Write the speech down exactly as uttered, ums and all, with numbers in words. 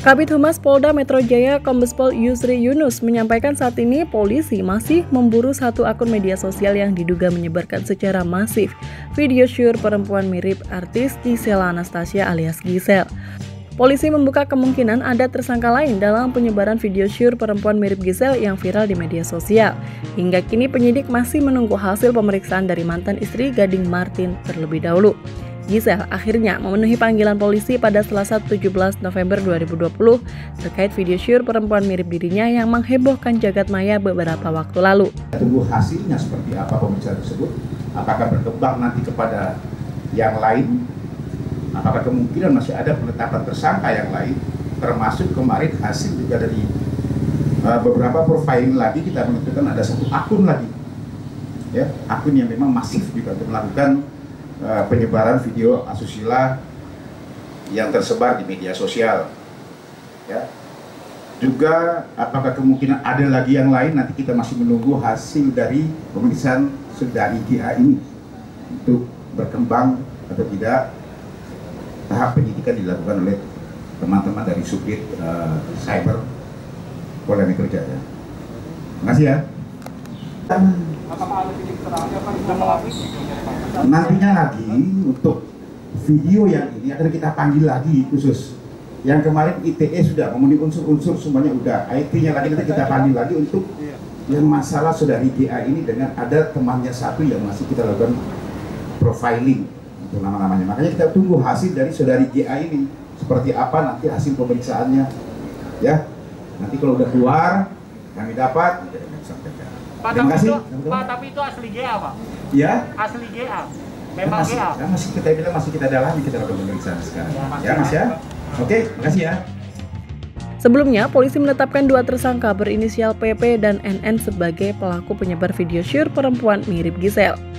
Kabid Humas Polda Metro Jaya Kombespol Yusri Yunus menyampaikan saat ini polisi masih memburu satu akun media sosial yang diduga menyebarkan secara masif video syur perempuan mirip artis Gisella Anastasia alias Gisel. Polisi membuka kemungkinan ada tersangka lain dalam penyebaran video syur perempuan mirip Gisel yang viral di media sosial. Hingga kini penyidik masih menunggu hasil pemeriksaan dari mantan istri Gading Martin terlebih dahulu. Gisel akhirnya memenuhi panggilan polisi pada Selasa tujuh belas November dua ribu dua puluh terkait video syur perempuan mirip dirinya yang menghebohkan jagat maya beberapa waktu lalu. Tunggu hasilnya seperti apa pembicaraan tersebut, apakah berkembang nanti kepada yang lain, apakah kemungkinan masih ada penetapan tersangka yang lain, termasuk kemarin hasil juga dari beberapa profiling lagi kita menentukan ada satu akun lagi, ya akun yang memang masif juga untuk melakukan penyebaran video asusila yang tersebar di media sosial, ya. Juga apakah kemungkinan ada lagi yang lain, nanti kita masih menunggu hasil dari pemeriksaan saudari G A ini untuk berkembang atau tidak. Tahap penyidikan dilakukan oleh teman-teman dari Subdit uh, Cyber Polda Metro Jaya. Terima kasih ya. Nantinya lagi untuk video yang ini akan kita panggil lagi khusus. Yang kemarin I T E sudah memenuhi unsur-unsur semuanya udah. I T-nya lagi nanti kita panggil lagi untuk yang masalah saudari G A ini dengan ada temannya satu yang masih kita lakukan profiling untuk nama-namanya. Makanya kita tunggu hasil dari saudari G A ini seperti apa nanti hasil pemeriksaannya. Ya, nanti kalau udah keluar kami dapat. Pak, tapi itu, Pak, tapi itu asli G A, Pak? Ya? Asli G A? Memang Mas, G A? Ya, masih kita bilang masih kita dalami, kita lakukan pemeriksaan sekarang. Ya, ya Mas ya? Oke, okay, makasih ya. Sebelumnya, polisi menetapkan dua tersangka berinisial P P dan N N sebagai pelaku penyebar video syur perempuan mirip Gisel.